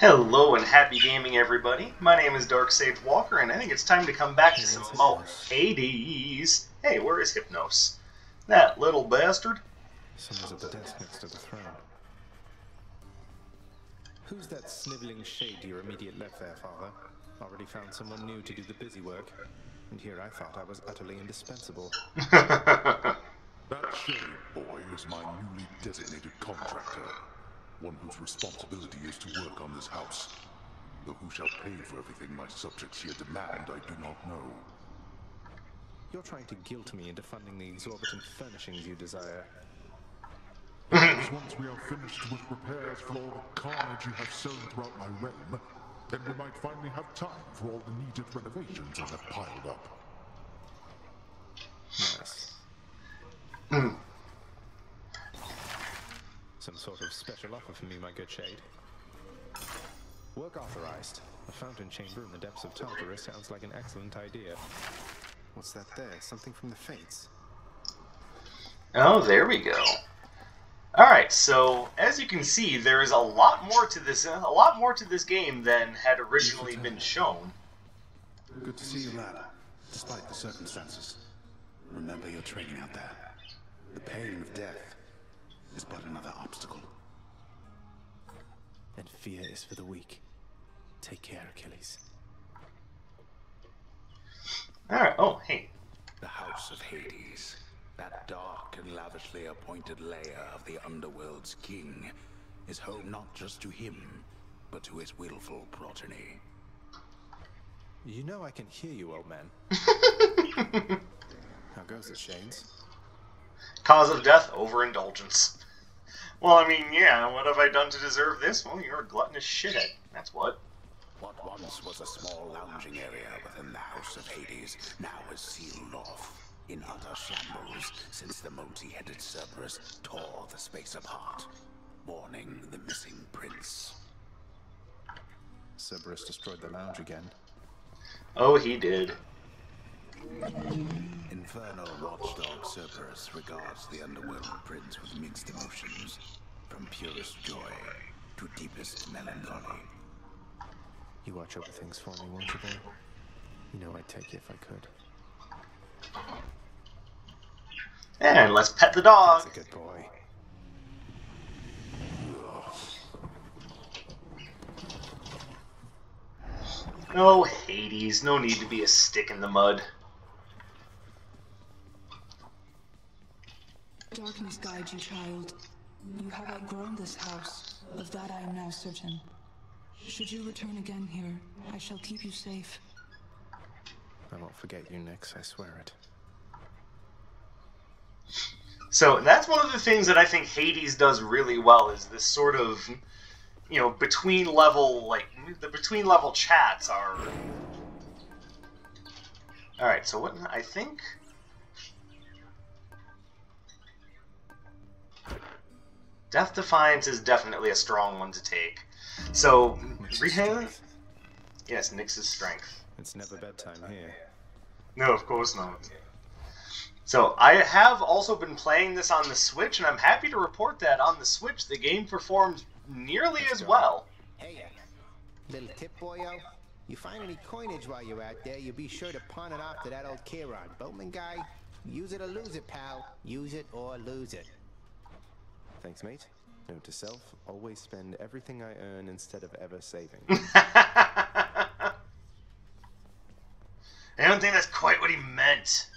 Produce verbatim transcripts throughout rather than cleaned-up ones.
Hello and happy gaming, everybody. My name is DarkSageWalker, and I think it's time to come back to some more Hades. Hey, where is Hypnos? That little bastard. Someone's at the desk next to the throne. Who's that sniveling shade to your immediate left there, Father? Already found someone new to do the busy work, and here I thought I was utterly indispensable. That shade boy is my newly designated contractor. One whose responsibility is to work on this house. Though who shall pay for everything my subjects here demand, I do not know. You're trying to guilt me into funding the exorbitant furnishings you desire. Once we are finished with repairs for all the carnage you have sown throughout my realm, then we might finally have time for all the needed renovations I have piled up. Nice. Some sort of special offer for me, my good shade. Work authorized. A fountain chamber in the depths of Tartarus sounds like an excellent idea. What's that there? Something from the Fates. Oh, there we go. Alright, so as you can see, there is a lot more to this a lot more to this game than had originally been shown. Good to see you, lad, despite the circumstances. Remember your training out there. The pain of death is but another obstacle. And fear is for the weak. Take care, Achilles. Alright, oh, hey. The House of Hades. That dark and lavishly appointed lair of the Underworld's king is home not just to him, but to his willful progeny. You know I can hear you, old man. How goes it, Shanes? Cause of death, overindulgence. Well, I mean, yeah, what have I done to deserve this? Well, you're a gluttonous shithead, that's what. What once was a small lounging area within the House of Hades now is sealed off. In utter shambles, since the multi-headed Cerberus tore the space apart, mourning the missing prince. Cerberus destroyed the lounge again. Oh, he did. Infernal watchdog Cerberus regards the Underworld prince with mixed emotions, from purest joy to deepest melancholy. You watch over things for me, won't you, though? You know I'd take you if I could. And let's pet the dog. That's a good boy. Oh, Hades, no need to be a stick in the mud. Darkness guide you, child. You have outgrown this house. Of that I am now certain. Should you return again here, I shall keep you safe. I won't forget you, Nyx, I swear it. So that's one of the things that I think Hades does really well is this sort of, you know, between level, like, the between level chats are... Alright, so what, I think... Death Defiance is definitely a strong one to take. So, Nyx's yes, Nyx's strength. It's never bedtime here. No, of course not. So, I have also been playing this on the Switch, and I'm happy to report that on the Switch, the game performed nearly as well. Hey, little tip, boyo. You find any coinage while you're out there, you be sure to pawn it off to that old Keron. Boatman guy, use it or lose it, pal. Use it or lose it. Thanks, mate. Note to self, always spend everything I earn instead of ever saving. I don't think that's quite what he meant.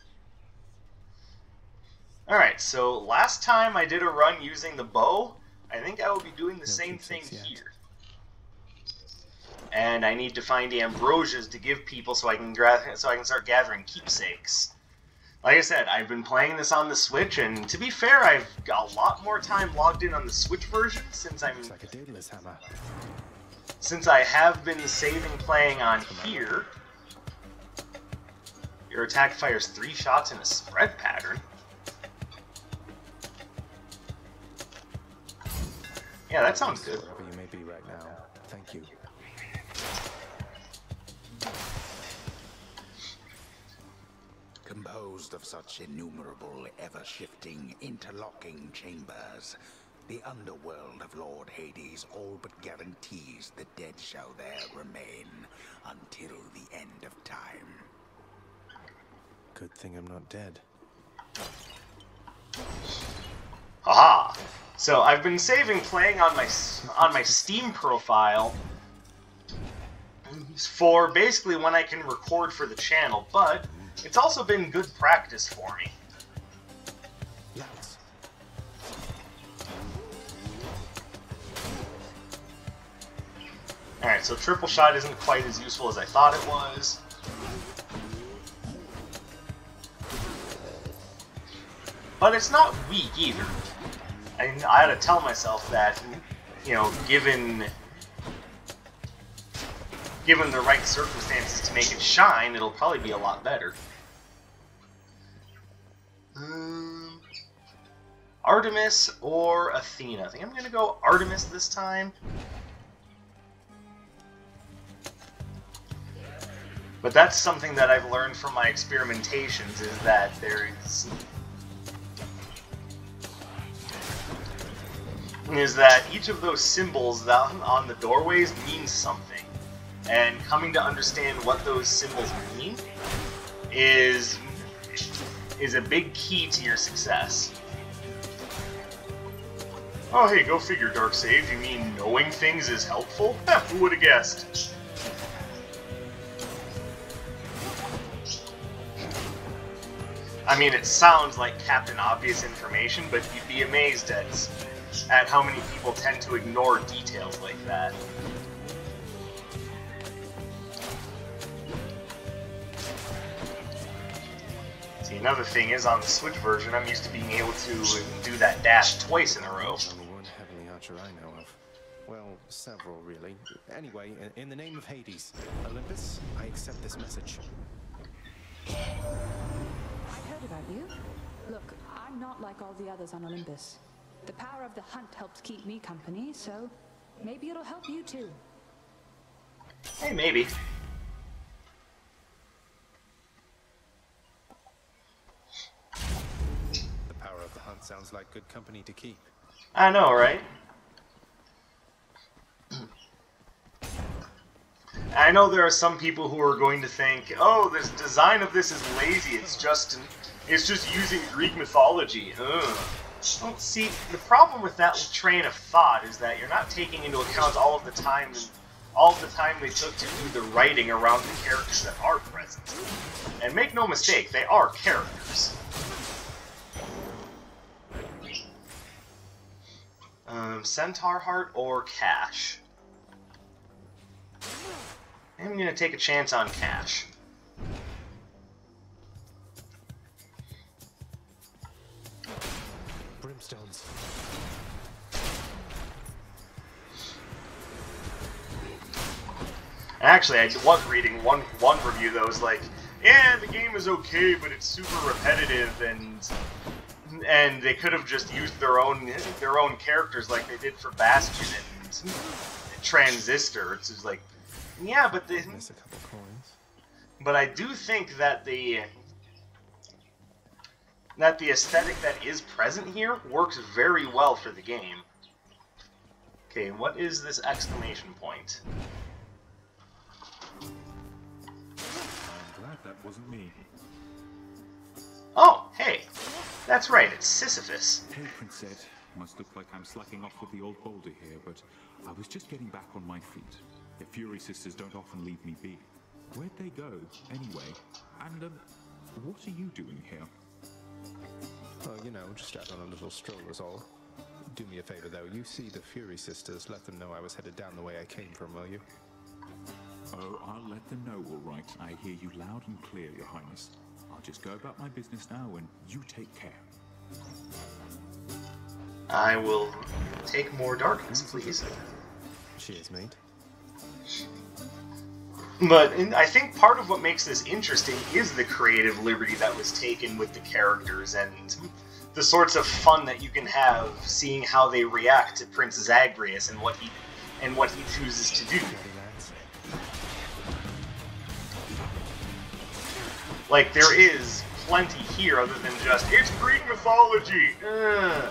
Alright, so last time I did a run using the bow. I think I will be doing the no same thing yet. Here. And I need to find the ambrosias to give people so I can gra so I can start gathering keepsakes. Like I said, I've been playing this on the Switch, and to be fair, I've got a lot more time logged in on the Switch version since I'm like a Daedalus hammer. Since I have been saving playing on here. Your attack fires three shots in a spread pattern. Yeah, that sounds good. Wherever you may be right now, thank you. Composed of such innumerable, ever-shifting, interlocking chambers, The underworld of Lord Hades all but guarantees the dead shall there remain until the end of time. Good thing I'm not dead. Aha! So I've been saving playing on my on my Steam profile for basically when I can record for the channel, but it's also been good practice for me. Alright, so triple shot isn't quite as useful as I thought it was. But it's not weak either. I, I had to tell myself that, you know, given, given the right circumstances to make it shine, it'll probably be a lot better. Um, Artemis or Athena? I think I'm going to go Artemis this time. But that's something that I've learned from my experimentations, is that there is... is that each of those symbols on the doorways means something. And coming to understand what those symbols mean is, is a big key to your success. Oh hey, go figure, DarkSage. You mean knowing things is helpful? Huh, who would have guessed? I mean, it sounds like Captain Obvious information, but you'd be amazed at, at how many people tend to ignore details like that. See, another thing is, on the Switch version, I'm used to being able to do that dash twice in a row. Number one heavenly archer I know of. Well, several, really. Anyway, in the name of Hades, Olympus, I accept this message. About you? Look, I'm not like all the others on Olympus. The power of the hunt helps keep me company, so maybe it'll help you too. Hey, maybe. The power of the hunt sounds like good company to keep. I know, right? I know there are some people who are going to think, oh, this design of this is lazy, it's just an It's just using Greek mythology. Ugh. Well, see, the problem with that train of thought is that you're not taking into account all of the time, all of the time they took to do the writing around the characters that are present. And make no mistake, they are characters. Um, Centaur Heart or Cash? I'm gonna take a chance on Cash. Brimstones. Actually, I was reading one one review that was like, "Yeah, the game is okay, but it's super repetitive, and and they could have just used their own their own characters like they did for Bastion and, and Transistor." It's just like, yeah, but the, miss a couple coins. But I do think that the. That the aesthetic that is present here works very well for the game. Okay, what is this exclamation point? I'm glad that wasn't me. Oh, hey! That's right, it's Sisyphus. Hey, Princess. Must look like I'm slacking off with the old boulder here, but I was just getting back on my feet. The Fury sisters don't often leave me be. Where'd they go, anyway? And, um, what are you doing here? Oh, you know, just out on a little stroll is all. Do me a favor, though. You see the Fury sisters. Let them know I was headed down the way I came from, will you? Oh, I'll let them know, all right. I hear you loud and clear, Your Highness. I'll just go about my business now, and you take care. I will take more darkness, please. Cheers, mate. But in, I think part of what makes this interesting is the creative liberty that was taken with the characters and the sorts of fun that you can have seeing how they react to Prince Zagreus and what he and what he chooses to do. Like, there is plenty here other than just, it's Greek mythology! Ugh.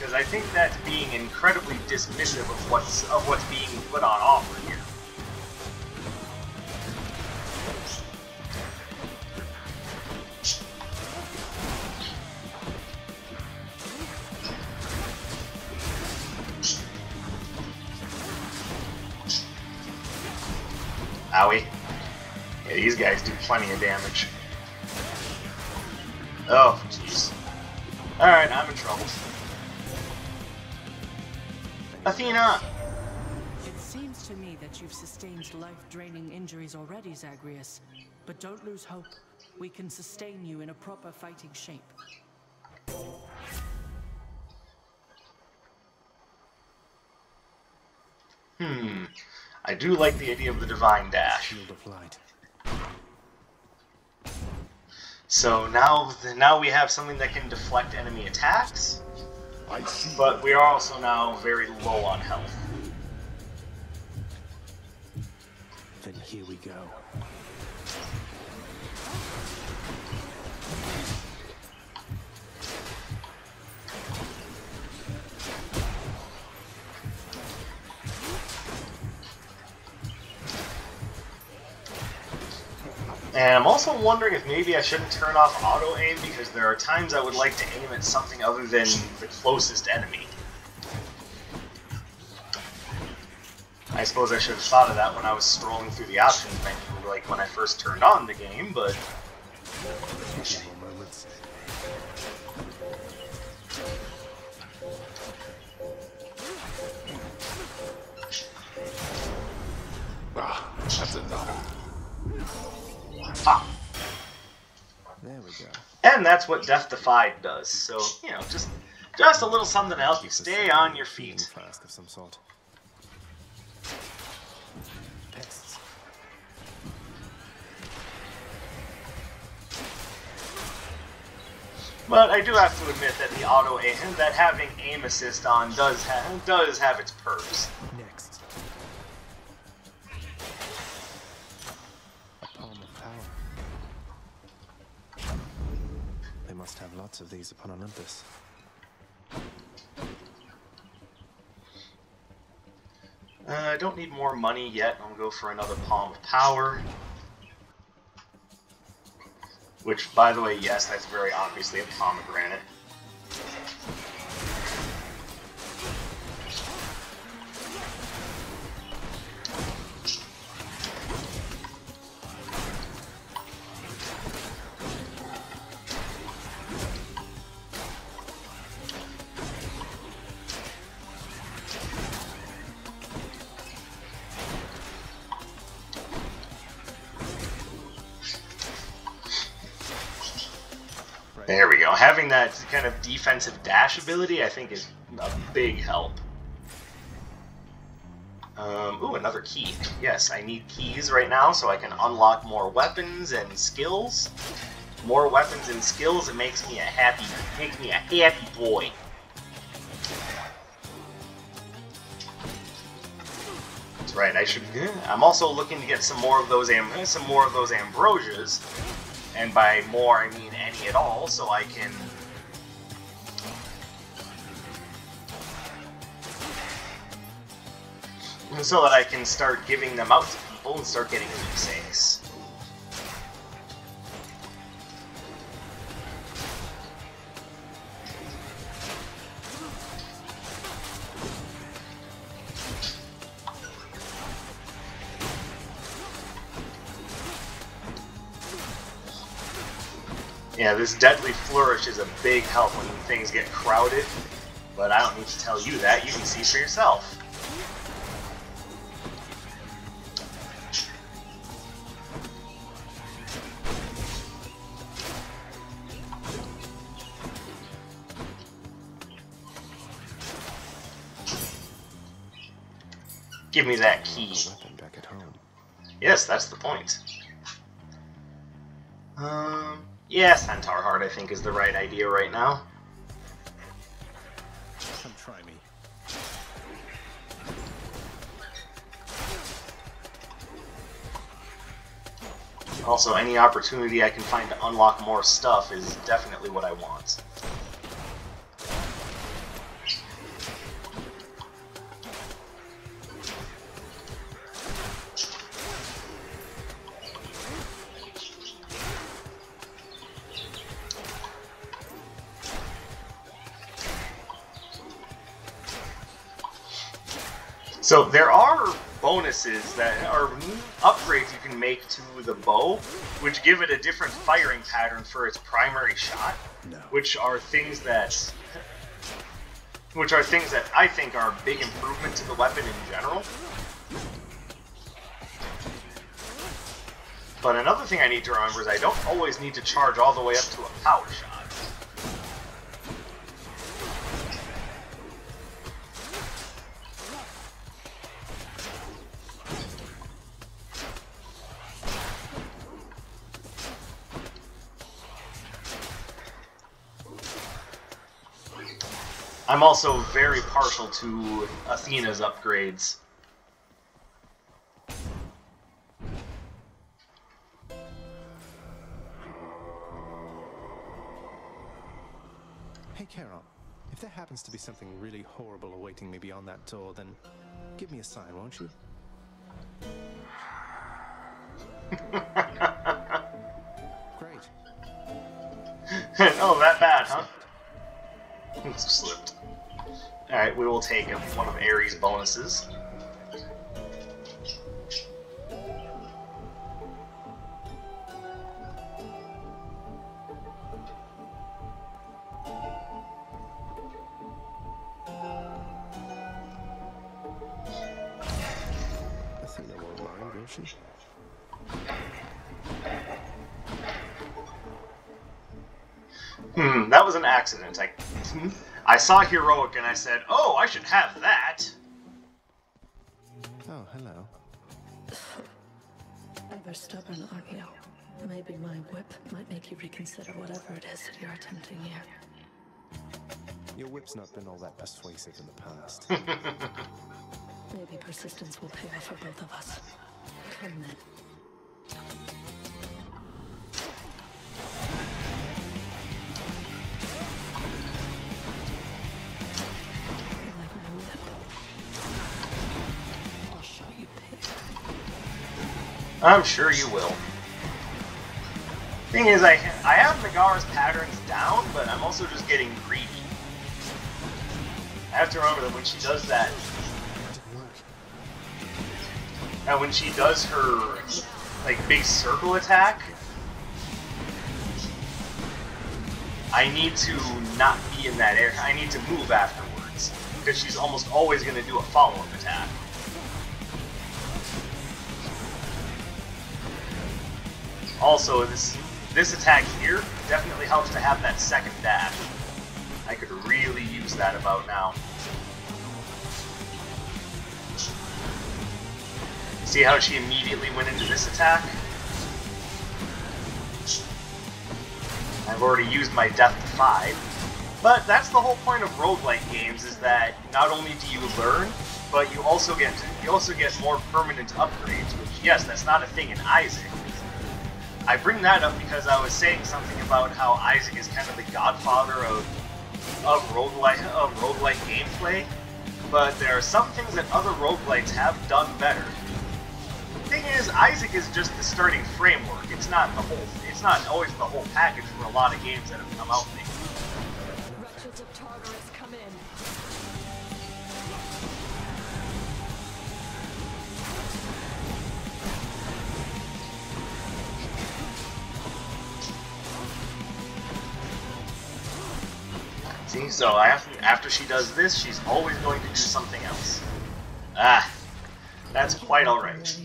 because I think that's being incredibly dismissive of what's of what's being put on offer here. Owie. Yeah, these guys do plenty of damage. Oh, jeez. Alright, I'm in trouble. Athena! It seems to me that you've sustained life-draining injuries already, Zagreus. But don't lose hope. We can sustain you in a proper fighting shape. Hmm. I do like the idea of the divine dash. Shield of light. So now, now we have something that can deflect enemy attacks, but we are also now very low on health. Then here we go. And I'm also wondering if maybe I shouldn't turn off auto-aim, because there are times I would like to aim at something other than the closest enemy. I suppose I should have thought of that when I was scrolling through the options menu, like when I first turned on the game, but... Ah, that's enough. Ah. There we go. And that's what Death Defied does. So, you know, just just a little something to help you stay on your feet. Flask of some sort. Pests. But I do have to admit that the auto aim, that having aim assist on does have does have its perks. Next. Must have lots of these upon Olympus. Uh, I don't need more money yet. I'll go for another Palm of Power. Which, by the way, yes, that's very obviously a pomegranate. There we go. Having that kind of defensive dash ability, I think, is a big help. Um, ooh, another key. Yes, I need keys right now so I can unlock more weapons and skills. More weapons and skills, it makes me a happy, makes me a happy boy. That's right. I should. I'm also looking to get some more of those am, some more of those ambrosias. And by more, I mean any at all, so I can... so that I can start giving them out to people and start getting keepsakes. Yeah, this deadly flourish is a big help when things get crowded, but I don't need to tell you that, you can see for yourself. Give me that key. Yes, that's the point. Um... Yeah, Centaur Heart, I think, is the right idea right now. Come try me. Also, any opportunity I can find to unlock more stuff is definitely what I want. So there are bonuses that are upgrades you can make to the bow, which give it a different firing pattern for its primary shot, no. which are things that, which are things that I think are a big improvement to the weapon in general. But another thing I need to remember is I don't always need to charge all the way up to a power shot. I'm also very partial to Athena's upgrades. Hey, Keron, if there happens to be something really horrible awaiting me beyond that door, then give me a sign, won't you? Great. Oh, that bad, huh? It's slipped. Alright, we will take one of Ares' bonuses. I think that won't mind, will she? Hmm, that was an accident. I I saw heroic and I said, "Oh, I should have that." Oh, hello. Ever stubborn, are you? Maybe my whip might make you reconsider whatever it is that you're attempting here. Your whip's not been all that persuasive in the past. Maybe persistence will pay off for both of us. Come then. I'm sure you will. Thing is, I I have Megara's patterns down, but I'm also just getting greedy. I have to remember that when she does that, and when she does her like big circle attack, I need to not be in that area. I need to move afterwards because she's almost always going to do a follow-up attack. Also, this this attack here definitely helps to have that second dash. I could really use that about now. See how she immediately went into this attack? I've already used my death to five. But that's the whole point of roguelike games, is that not only do you learn, but you also get you also get more permanent upgrades, which, yes, that's not a thing in Isaac. I bring that up because I was saying something about how Isaac is kind of the godfather of of roguelike of roguelike gameplay, but there are some things that other roguelites have done better. The thing is, Isaac is just the starting framework. It's not the whole. It's not always the whole package for a lot of games that have come out lately. Wretches of Tartarus, come in. See, so after she does this, she's always going to do something else. Ah, that's quite alright.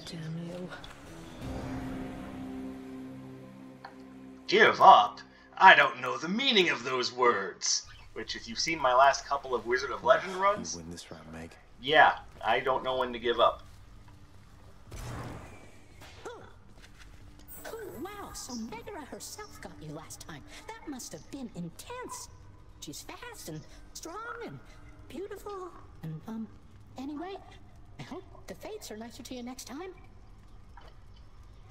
Give up? I don't know the meaning of those words. Which, if you've seen my last couple of Wizard of Legend runs, win this round, Meg. Yeah, I don't know when to give up. Oh, wow, so Megara herself got you last time. That must have been intense. She's fast and strong and beautiful and, um, anyway, I hope the fates are nicer to you next time.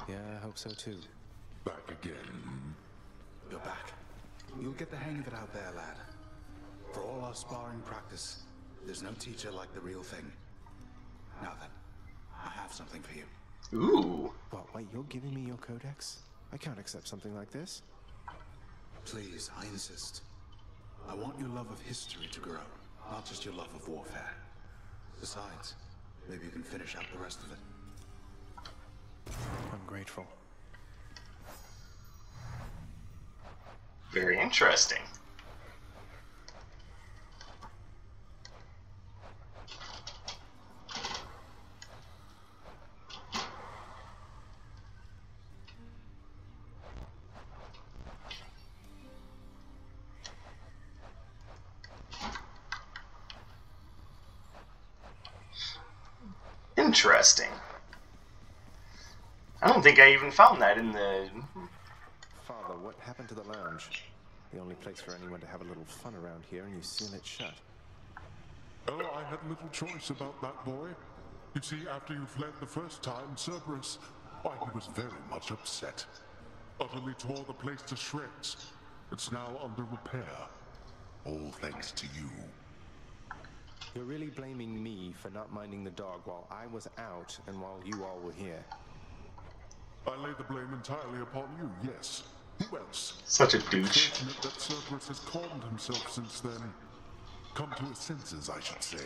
Yeah, I hope so too. Back again. You're back. You'll get the hang of it out there, lad. For all our sparring practice, there's no teacher like the real thing. Now then, I have something for you. Ooh. What, wait, you're giving me your codex? I can't accept something like this. Please, I insist. I want your love of history to grow, not just your love of warfare. Besides, Maybe you can finish up the rest of it. I'm grateful. Very interesting. Interesting. I don't think I even found that in the... Father, what happened to the lounge? The only place for anyone to have a little fun around here, and you seal it shut. Oh, I had little choice about that, boy. You see, after you fled the first time, Cerberus, why, he was very much upset. Utterly tore the place to shreds. It's now under repair. All thanks to you. You're really blaming me for not minding the dog while I was out and while you all were here. I lay the blame entirely upon you, yes. Who else? Such a douche. It's fortunate that Cerberus has calmed himself since then. Come to his senses, I should say.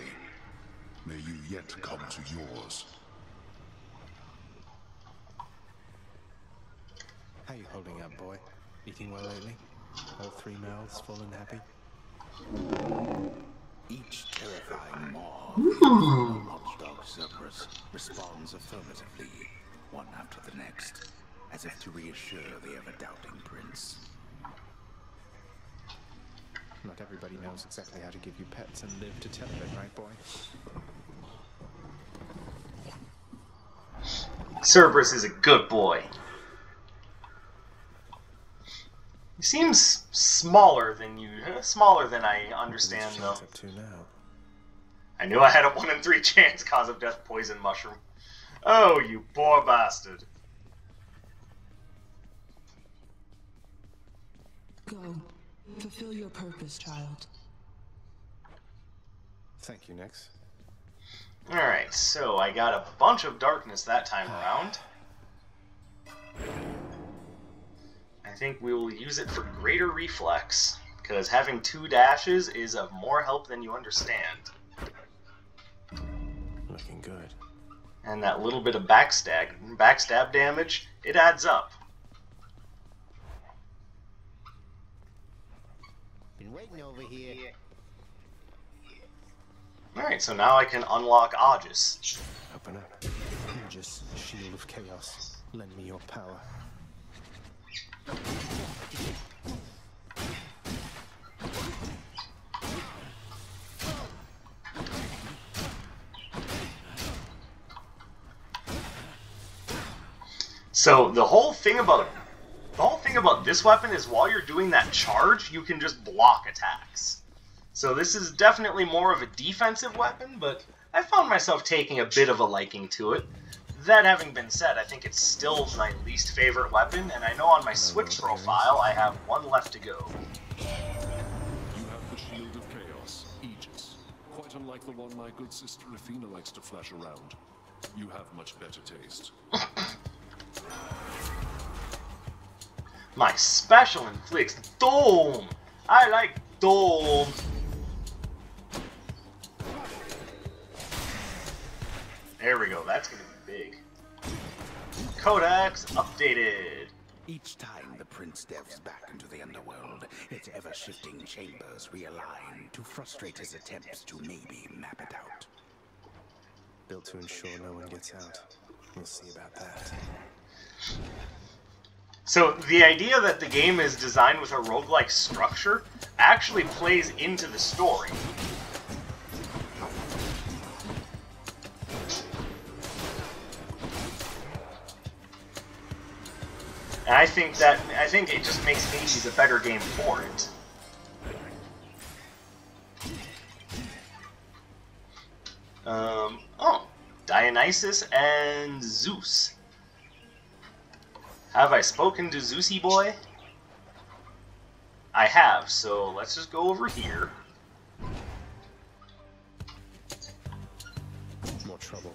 May you yet come to yours. How you holding up, boy? Eating well lately? All three mouths full and happy? Each terrifying maw, the watchdog Cerberus responds affirmatively, one after the next, as if to reassure the ever-doubting prince. Not everybody knows exactly how to give you pets and live to tell it, right, boy? Cerberus is a good boy. He seems smaller than you, smaller than I understand, though. Up to now. I knew I had a one in three chance. Cause of death, poison mushroom. Oh, you poor bastard! Go, fulfill your purpose, child. Thank you, Nyx. All right, so I got a bunch of darkness that time around. I think we will use it for greater reflex, because having two dashes is of more help than you understand. Looking good. And that little bit of backstab, backstab damage, it adds up. Been waiting over here. Alright, so now I can unlock Aegis. Open up. Aegis, shield of chaos. Lend me your power. So the whole thing about the whole thing about this weapon is while you're doing that charge, you can just block attacks. So this is definitely more of a defensive weapon, but I found myself taking a bit of a liking to it. That having been said, I think it's still my least favorite weapon, and I know on my Switch profile I have one left to go. You have the shield of chaos, Aegis. Quite unlike the one my good sister Athena likes to flash around. You have much better taste. My special inflicts doom. I like doom. There we go. That's gonna. Big. Codex updated. Each time the prince delves back into the underworld, its ever-shifting chambers realign to frustrate his attempts to maybe map it out. Built to ensure no one gets out. We'll see about that. So the idea that the game is designed with a roguelike structure actually plays into the story. And I think that I think it just makes Hades a better game for it. Um, oh, Dionysus and Zeus. Have I spoken to Zeusy boy? I have, so let's just go over here. More trouble.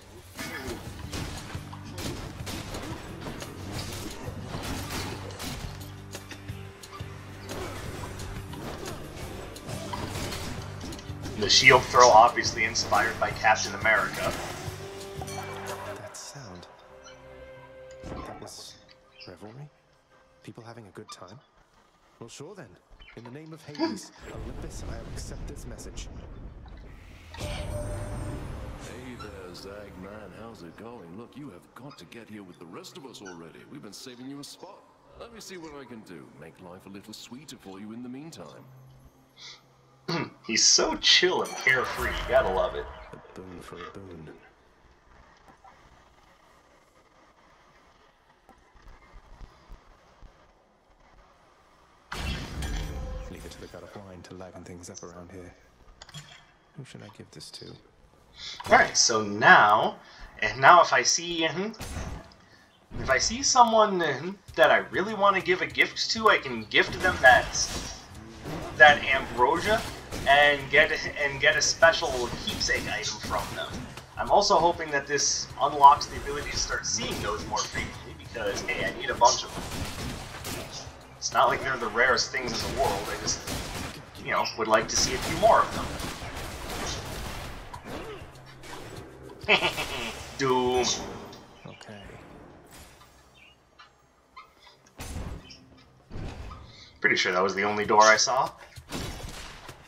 The shield throw, obviously inspired by Captain America. This revelry? People having a good time? Well, sure then. In the name of Hades, Olympus, I accept this message. Hey there, Zag nine. How's it going? Look, you have got to get here with the rest of us already. We've been saving you a spot. Let me see what I can do. Make life a little sweeter for you in the meantime. He's so chill and carefree. You gotta love it. A boon for a boon. Leave it to the god of wine to liven things up around here. Who should I give this to? Alright, so now, and now if I see, if I see someone that I really want to give a gift to, I can gift them that that ambrosia and get and get a special keepsake item from them. I'm also hoping that this unlocks the ability to start seeing those more frequently because hey, I need a bunch of them. It's not like they're the rarest things in the world. I just, you know, would like to see a few more of them. Doom. Okay. Pretty sure that was the only door I saw.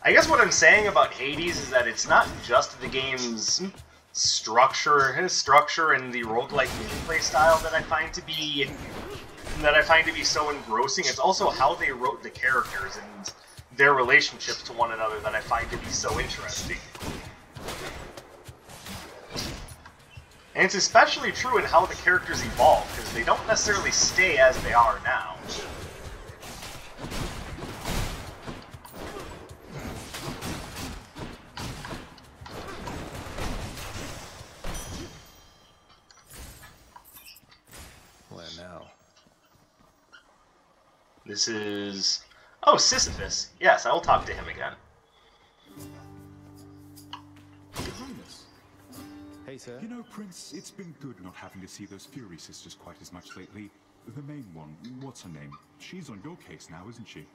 I guess what I'm saying about Hades is that it's not just the game's structure, structure and the roguelike gameplay style that I find to be that I find to be so engrossing. It's also how they wrote the characters and their relationships to one another that I find to be so interesting. And it's especially true in how the characters evolve, because they don't necessarily stay as they are now. Where now? This is... Oh, Sisyphus. Yes, I will talk to him again. You know, Prince, it's been good not having to see those Fury sisters quite as much lately. The main one, what's her name? She's on your case now, isn't she?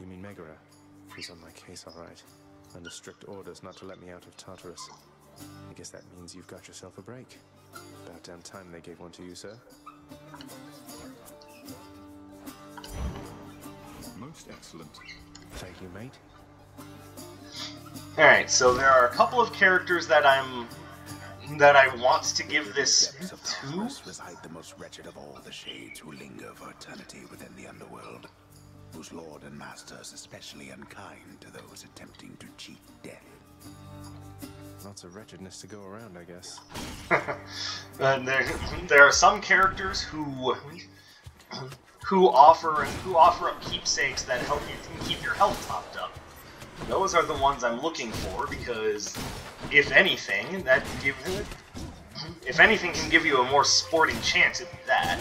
You mean Megara? She's on my case, all right. Under strict orders not to let me out of Tartarus. I guess that means you've got yourself a break. About damn time they gave one to you, sir. Most excellent. Thank you, mate. Alright, so there are a couple of characters that I'm that I want to give this to. Reside the most wretched of all the shades who linger for eternity within the underworld, whose lord and master is especially unkind to those attempting to cheat death. Lots of wretchedness to go around, I guess. And there, there are some characters who who offer who offer up keepsakes that help you keep your health topped up. Those are the ones I'm looking for because, if anything, that give if anything can give you a more sporting chance at that.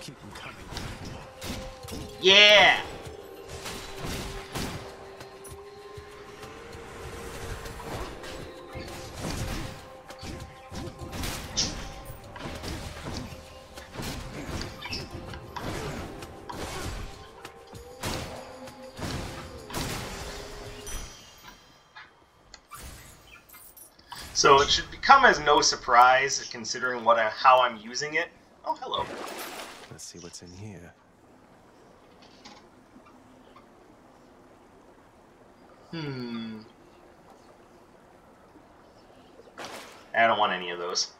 Keep them coming. Yeah. So it should come as no surprise, considering what I, how I'm using it. Oh, hello. Let's see what's in here. Hmm. I don't want any of those.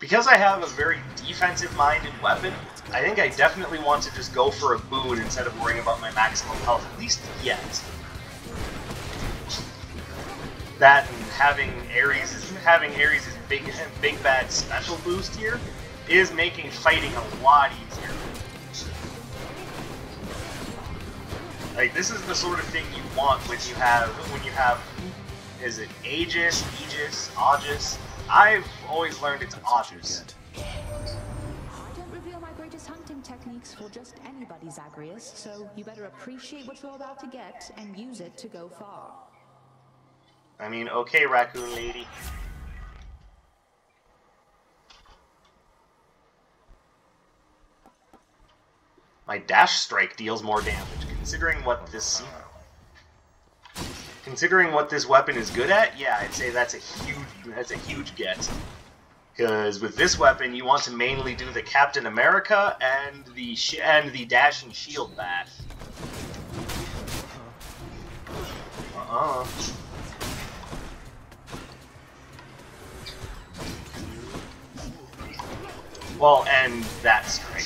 Because I have a very defensive-minded weapon, I think I definitely want to just go for a boon instead of worrying about my maximum health, at least yet. That and having Ares' having Ares' big big bad special boost here is making fighting a lot easier. Like this is the sort of thing you want when you have when you have is it Aegis, Aegis, Aegis? I've always learned it's Aegis. Techniques for just anybody, Zagreus, so you better appreciate what you're about to get and use it to go far. I mean, okay, raccoon lady. My dash strike deals more damage, considering what this Considering what this weapon is good at, yeah, I'd say that's a huge that's a huge get. Because with this weapon, you want to mainly do the Captain America and the sh and the dash and shield bash. Uh-uh. Well, and that strike.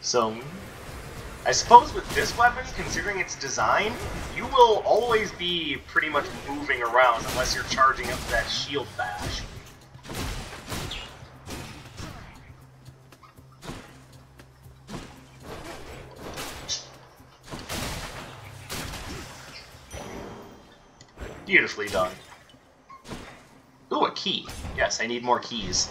So, I suppose with this weapon, considering its design, you will always be pretty much moving around unless you're charging up that shield bash. Beautifully done. Ooh, a key. Yes, I need more keys.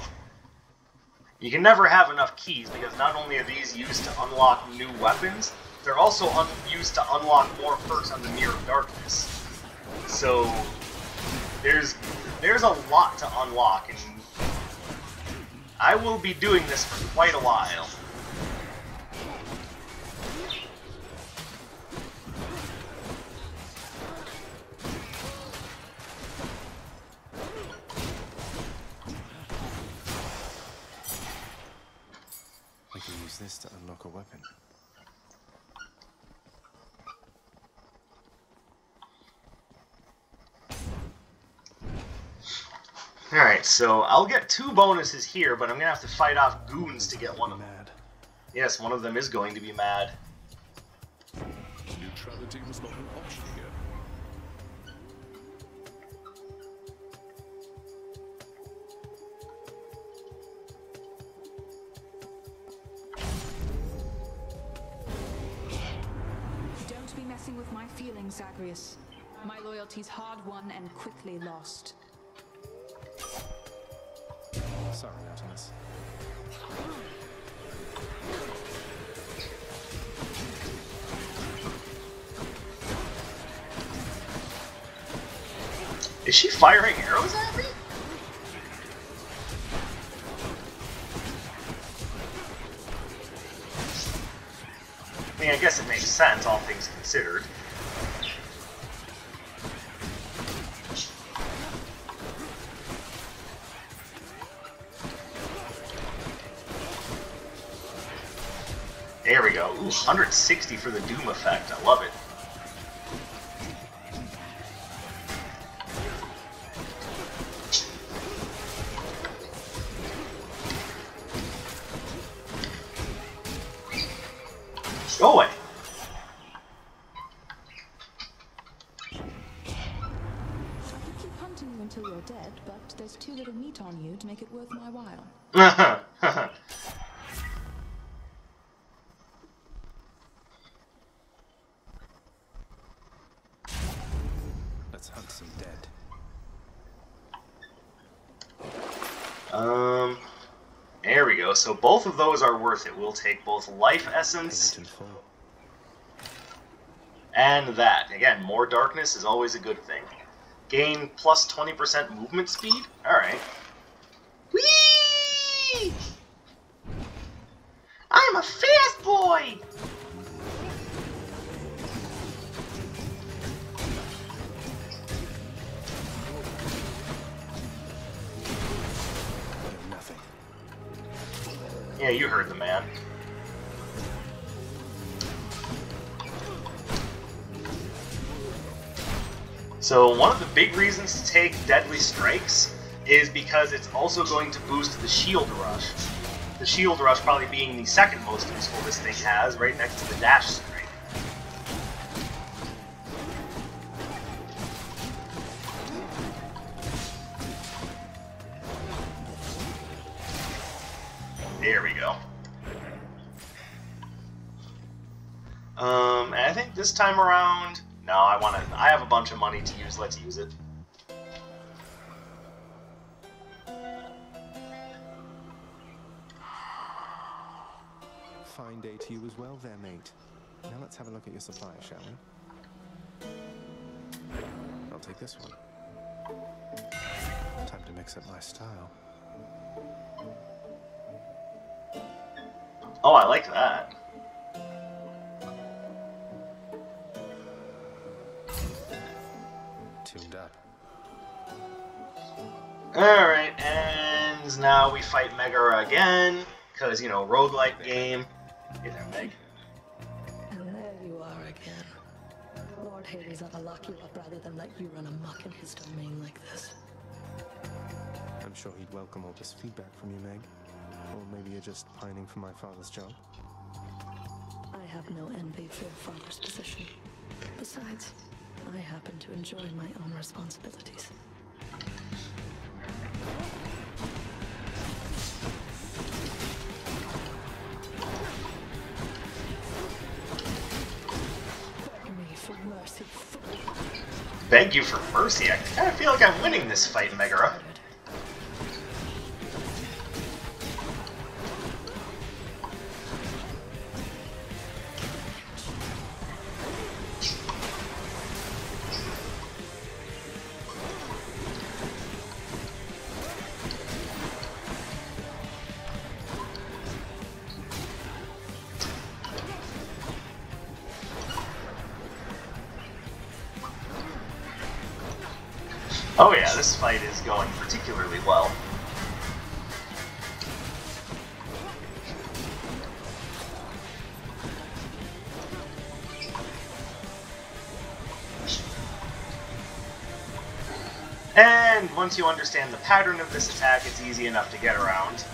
You can never have enough keys, because not only are these used to unlock new weapons, they're also un used to unlock more perks on the Mirror of Darkness. So, there's there's a lot to unlock, and I will be doing this for quite a while. This to unlock a weapon. Alright, so I'll get two bonuses here, but I'm gonna have to fight off goons to get one of them. Mad. Yes, one of them is going to be mad. Neutrality was not an option here. Zagreus, my loyalty's hard won and quickly lost. Sorry, Artemis. Is she firing arrows at me? I mean, I guess it makes sense, all things considered. There we go. Ooh, one hundred sixty for the Doom effect. I love it. Go away. I keep hunting you until you're dead, but there's too little meat on you to make it worth my while. Um, there we go. So both of those are worth it. We'll take both life essence and that. Again, more darkness is always a good thing. Gain plus twenty percent movement speed. All right. Whee! I'm a fast boy. Yeah, you heard the man. So one of the big reasons to take Deadly Strikes is because it's also going to boost the Shield Rush. The Shield Rush probably being the second most useful this thing has, right next to the Dash Strike. There we go. Um, and I think this time around, no, I want to. I have a bunch of money to use. Let's use it. Fine day to you as well, there, mate. Now let's have a look at your supply, shall we? I'll take this one. Time to mix up my style. Thank you. Oh, I like that. Tuned up. Alright, and now we fight Megara again, because, you know, roguelike game. Get there, Meg. And there you are again. Lord Hades ought to lock you up rather than let you run amok in his domain like this. I'm sure he'd welcome all this feedback from you, Meg. Or maybe you're just pining for my father's job. I have no envy for your father's position. Besides, I happen to enjoy my own responsibilities. Beg me for mercy. Beg you for mercy? I kind of feel like I'm winning this fight, Megara. Oh yeah, this fight is going particularly well. And once you understand the pattern of this attack, it's easy enough to get around.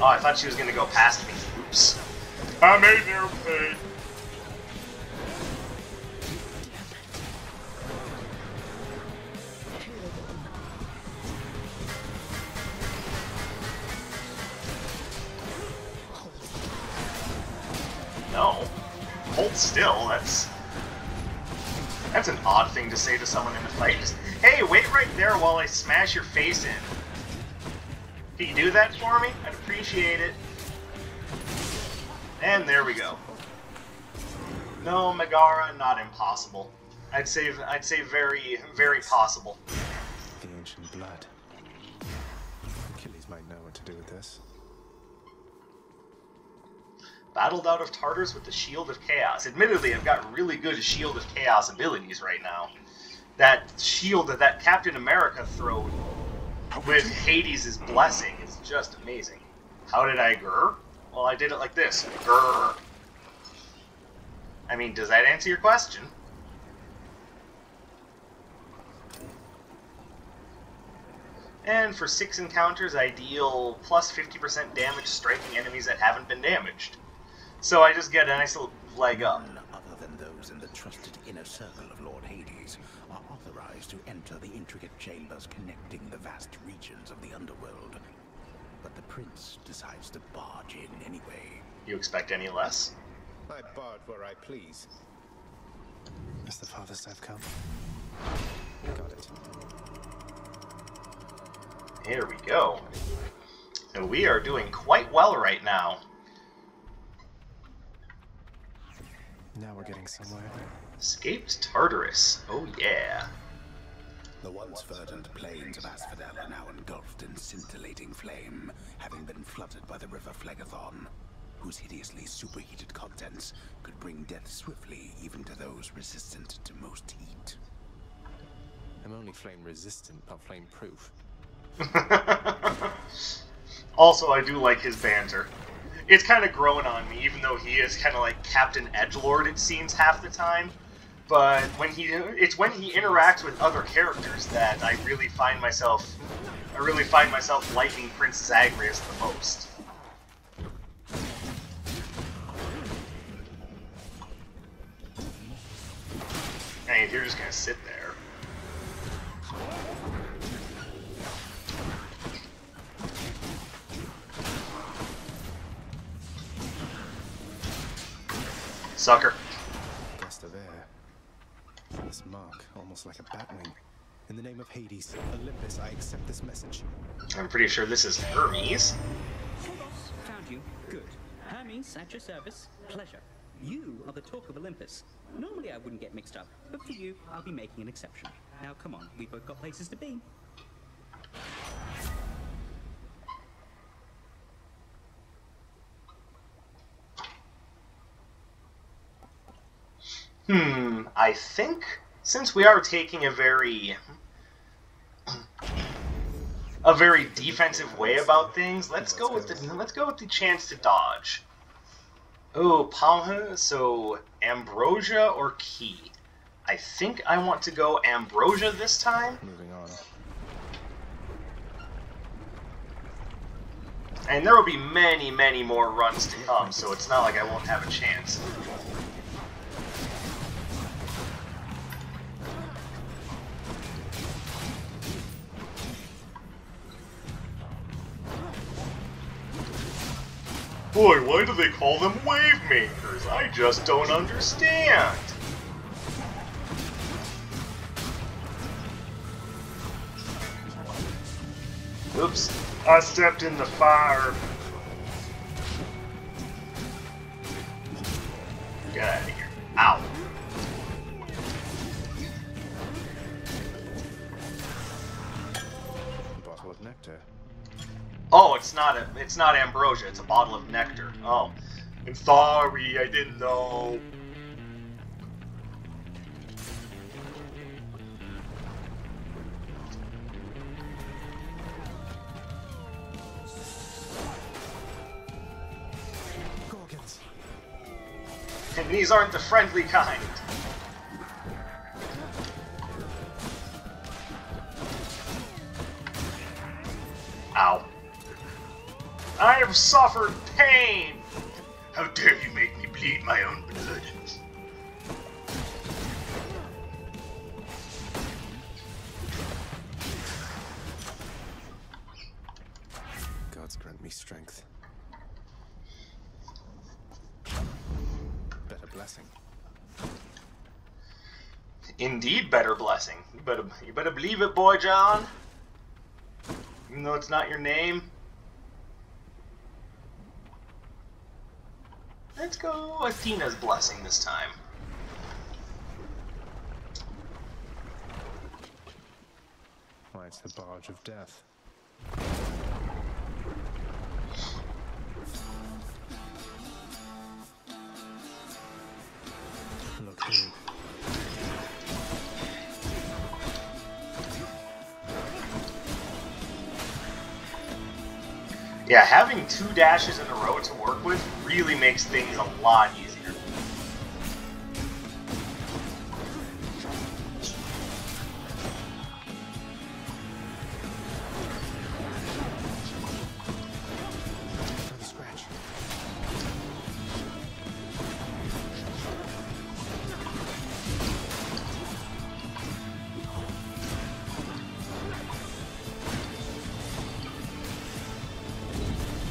Oh, I thought she was going to go past me. Oops. I made her pay. Still, that's that's an odd thing to say to someone in a fight. Just, hey, wait right there while I smash your face in. Can you do that for me? I'd appreciate it. And there we go. No, Megara, not impossible. I'd say I'd say very, very possible. The ancient blood. Achilles might know what to do with this. Battled out of Tartarus with the Shield of Chaos. Admittedly, I've got really good Shield of Chaos abilities right now. That shield that that Captain America threw with Hades' blessing is just amazing. How did I grr? Well, I did it like this. Grr. I mean, does that answer your question? And for six encounters, I deal plus fifty percent damage striking enemies that haven't been damaged. So I just get a nice little leg up. None other than those in the trusted inner circle of Lord Hades are authorized to enter the intricate chambers connecting the vast regions of the Underworld. But the Prince decides to barge in anyway. You expect any less? I barge where I please. As the farthest I've come. Got it. Here we go. So we are doing quite well right now. Now we're getting somewhere. Escaped Tartarus. Oh yeah. The once verdant plains of Asphodel are now engulfed in scintillating flame, having been flooded by the river Phlegathon, whose hideously superheated contents could bring death swiftly even to those resistant to most heat. I'm only flame resistant, not flame proof. Also, I do like his banter. It's kind of growing on me, even though he is kind of like Captain Edgelord, it seems, half the time. But when he, it's when he interacts with other characters that I really find myself, I really find myself liking Prince Zagreus the most. And you're just gonna sit there. Sucker. Best of air. This mark, almost like a batwing. In the name of Hades, Olympus, I accept this message. I'm pretty sure this is Hermes. Found you. Good. Hermes, at your service. Pleasure. You are the talk of Olympus. Normally I wouldn't get mixed up, but for you, I'll be making an exception. Now come on, we've both got places to be. Hmm, I think, since we are taking a very... a very defensive way about things, let's go with the let's go with the chance to dodge. Oh, Palha, so Ambrosia or Key? I think I want to go Ambrosia this time. Moving on. And there will be many, many more runs to come, so it's not like I won't have a chance. Boy, why do they call them wave makers? I just don't understand. Oops. I stepped in the fire. Get out of here. Ow. Bottle of nectar. Oh, it's not a it's not ambrosia, it's a bottle of nectar. Oh. I'm sorry, I didn't know. And these aren't the friendly kind. Ow. I have suffered pain! How dare you make me bleed my own blood? Gods grant me strength. Blessing. Indeed, better blessing. You better, you better believe it, boy John. Even though it's not your name. Let's go Athena's blessing this time. Why, it's the barge of death. Yeah, having two dashes in a row to work with really makes things a lot easier.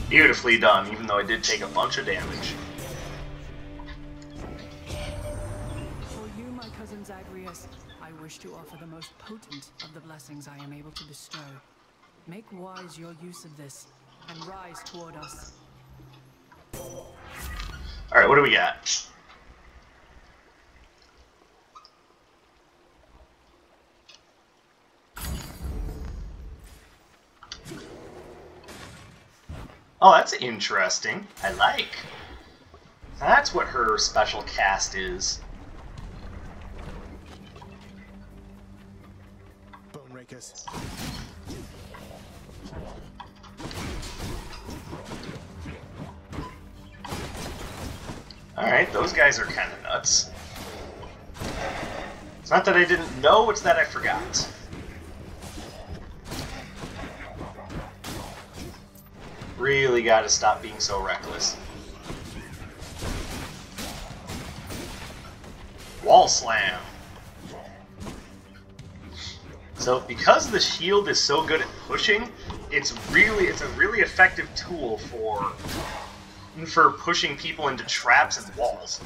Beautifully done, even though I did take a bunch of damage. For you, my cousin Zagreus, I wish to offer the most potent of the blessings I am able to bestow. Make wise your use of this, and rise toward us. Alright, what do we got? Oh, that's interesting. I like. That's what her special cast is. Bone Rakers. Alright, those guys are kind of nuts. It's not that I didn't know, it's that I forgot. Really gotta stop being so reckless. Wall slam. So because the shield is so good at pushing, it's really it's a really effective tool for for pushing people into traps and walls.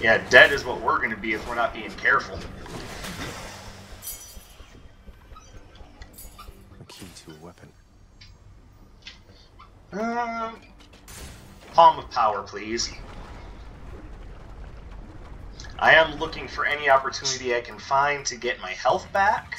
Yeah, dead is what we're going to be if we're not being careful. A key to a weapon. Um, palm of power, please. I am looking for any opportunity I can find to get my health back.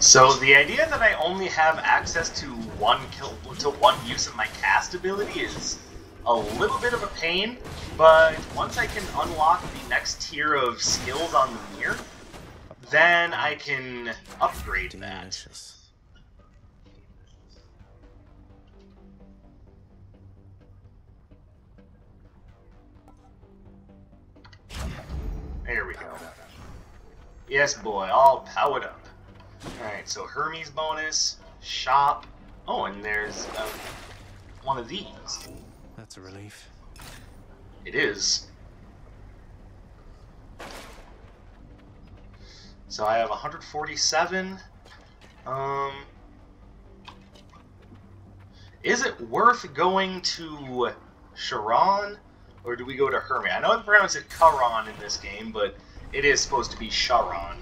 So the idea that I only have access to one kill to one use of my cast ability is a little bit of a pain, but once I can unlock the next tier of skills on the mirror, then I can upgrade that. There we go. Yes, boy, all powered up. Alright, so Hermes bonus, shop. Oh, and there's uh, one of these. That's a relief. It is. So I have one hundred forty-seven. Um, is it worth going to Charon, or do we go to Hermes? I know I pronounce it Charon in this game, but it is supposed to be Charon.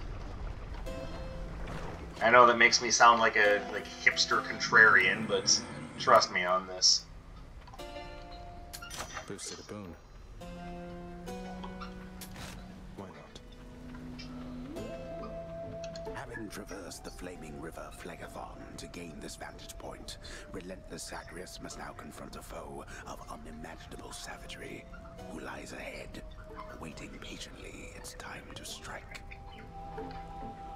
I know that makes me sound like a like hipster contrarian, but trust me on this. Boosted a boon. Why not? Having traversed the flaming river Phlegathon to gain this vantage point, relentless Zagreus must now confront a foe of unimaginable savagery who lies ahead, waiting patiently its time to strike.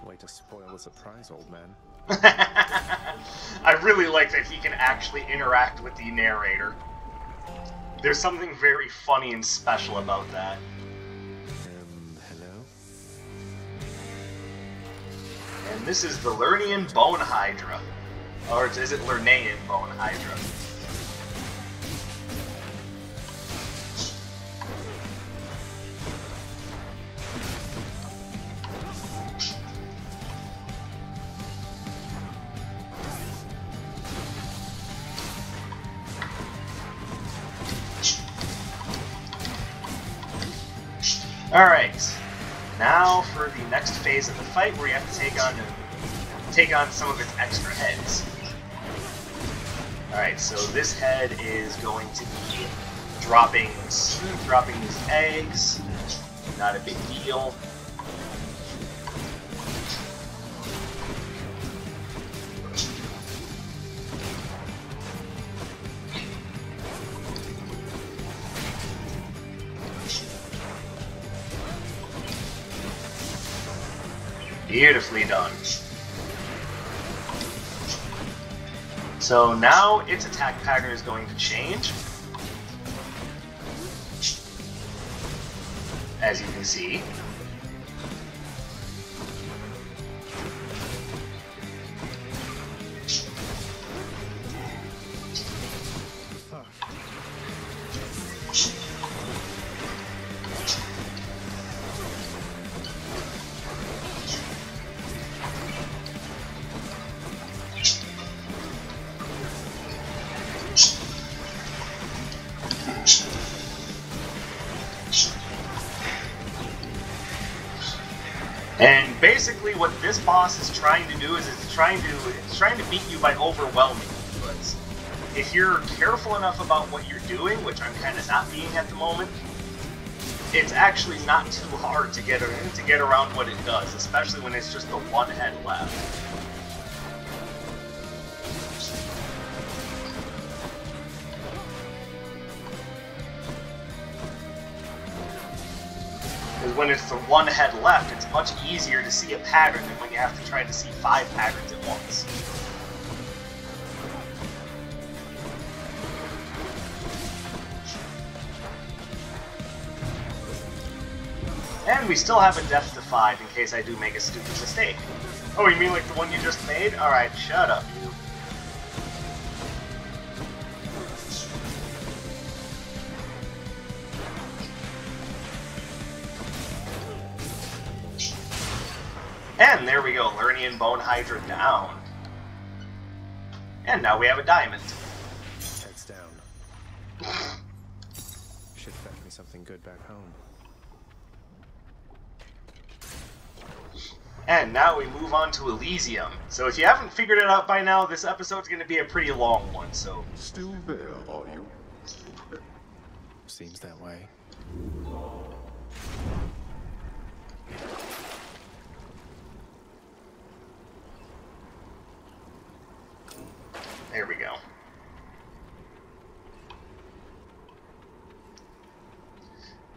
Way to spoil the surprise, old man. I really like that he can actually interact with the narrator. There's something very funny and special about that. Um, hello? And this is the Lernaean Bone Hydra. Or is it Lernaean Bone Hydra? Alright, now for the next phase of the fight where you have to take on take on some of its extra heads. Alright, so this head is going to be dropping dropping these eggs. Not a big deal. Beautifully done. So now its attack pattern is going to change. As you can see. And basically what this boss is trying to do is it's trying to it's trying to beat you by overwhelming you, but if you're careful enough about what you're doing, which I'm kind of not being at the moment, it's actually not too hard to get to get around what it does, especially when it's just the one head left. When it's the one head left, it's much easier to see a pattern than when you have to try to see five patterns at once. And we still have a death defied in case I do make a stupid mistake. Oh, you mean like the one you just made? Alright, shut up, you. And there we go, Lernaean Bone Hydra down. And now we have a diamond. That's down. Should fetch me something good back home. And now we move on to Elysium. So if you haven't figured it out by now, this episode's going to be a pretty long one, so... Still there, are you? Seems that way. There we go.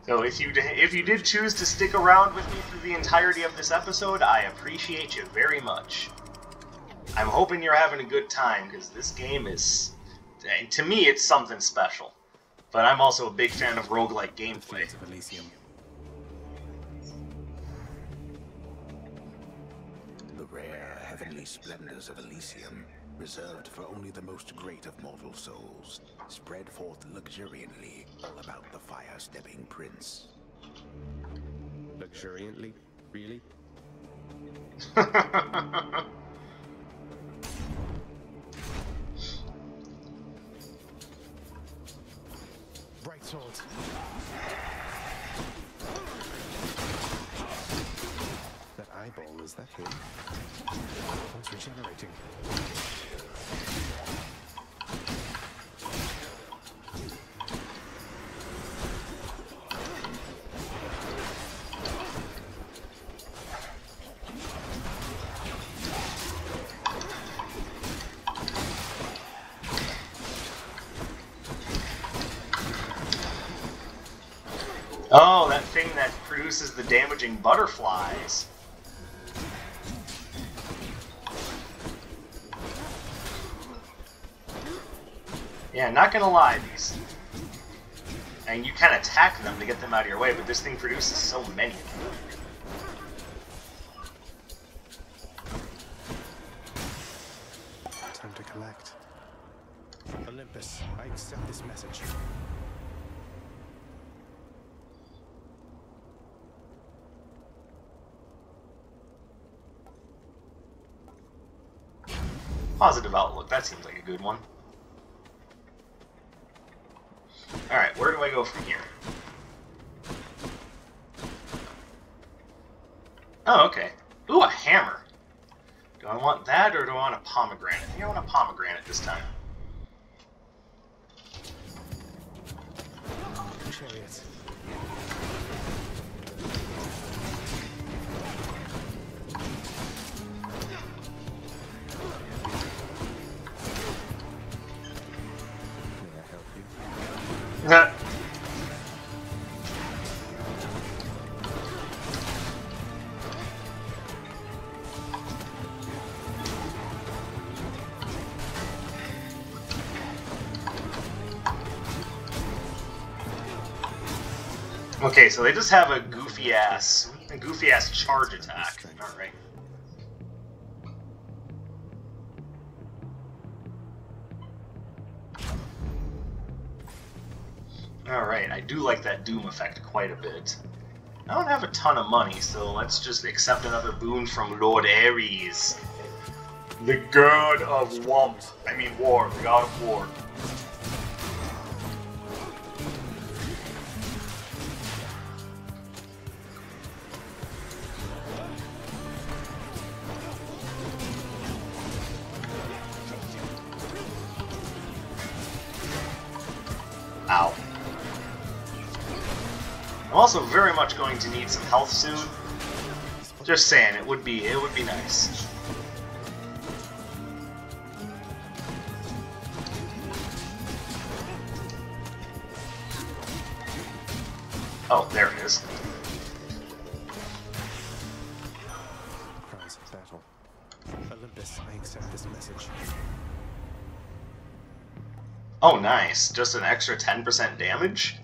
So if you if you did choose to stick around with me through the entirety of this episode, I appreciate you very much. I'm hoping you're having a good time, because this game is, to me, it's something special. But I'm also a big fan of roguelike gameplay. The rare heavenly splendors of Elysium, reserved for only the most great of mortal souls, spread forth luxuriantly all about the fire-stepping prince. Luxuriantly? Really? Bright swords. That eyeball, is that him? It's regenerating. Oh, that thing that produces the damaging butterflies. Yeah, not gonna lie, these... And you can attack them to get them out of your way, but this thing produces so many. Time to collect. Olympus, I accept this message. Positive outlook, that seems like a good one. Alright, where do I go from here? Oh, okay. Ooh, a hammer! Do I want that, or do I want a pomegranate? I think I want a pomegranate this time. Chariot. Huh. Okay, so they just have a goofy ass, a goofy ass charge attack. All right. Alright, I do like that Doom effect quite a bit. I don't have a ton of money, so let's just accept another boon from Lord Ares. The God of Womp. I mean War, the God of War. Ow. I'm also very much going to need some health soon. Just saying, it would be it would be nice. Oh, there it is. Prize of battle. Olympus, I accept this message. Oh, nice. Just an extra ten percent damage.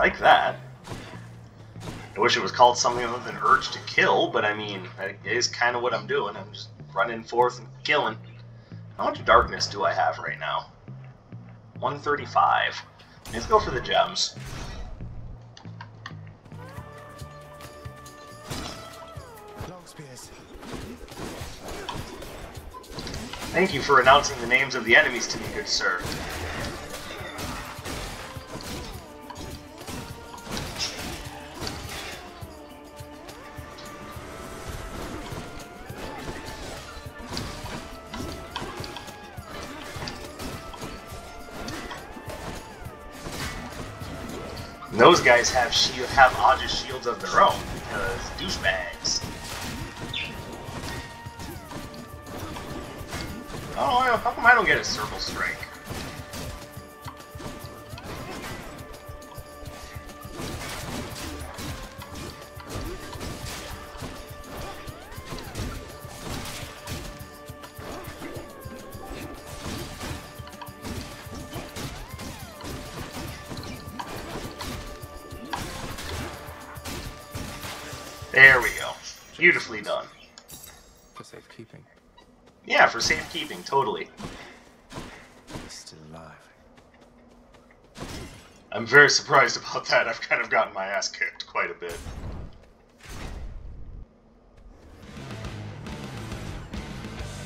I like that. I wish it was called something other than Urge to Kill, but I mean, that is kind of what I'm doing. I'm just running forth and killing. How much darkness do I have right now? one thirty-five. Let's go for the gems. Thank you for announcing the names of the enemies to me, good sir. Those guys have shield, have Aegis shields of their own because douchebags. Oh, how come I don't get a circle strike? There we go. Beautifully done. For safekeeping. Yeah, for safekeeping, totally. He's still alive. I'm very surprised about that. I've kind of gotten my ass kicked quite a bit.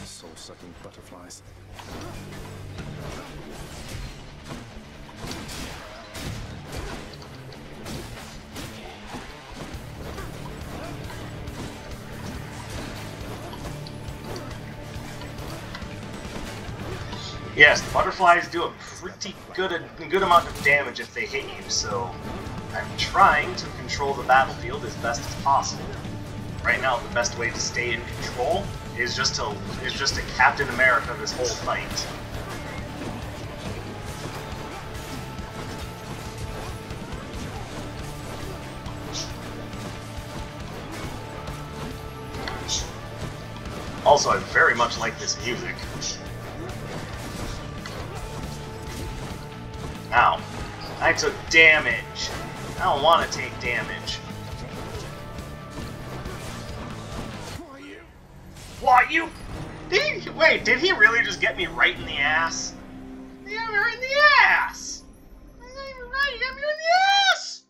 Soul-sucking butterflies. Yes, the butterflies do a pretty good a good amount of damage if they hit you, so I'm trying to control the battlefield as best as possible. Right now, the best way to stay in control is just to is just to Captain America this whole fight. Also, I very much like this music. Ow. I took damage. I don't want to take damage. What, you? Did he, wait, did he really just get me right in the ass? Yeah, I'm right in the ass! I'm not even right, he got me in the ass!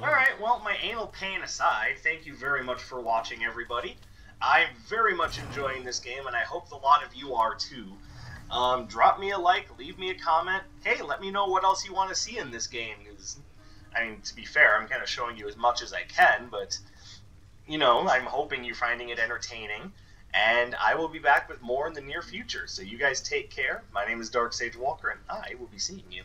Alright, well, my anal pain aside, thank you very much for watching, everybody. I'm very much enjoying this game, and I hope a lot of you are, too. Um, drop me a like, leave me a comment. Hey, let me know what else you want to see in this game. I mean, to be fair, I'm kind of showing you as much as I can, but, you know, I'm hoping you're finding it entertaining. And I will be back with more in the near future. So you guys take care. My name is DarkSageWalker, and I will be seeing you.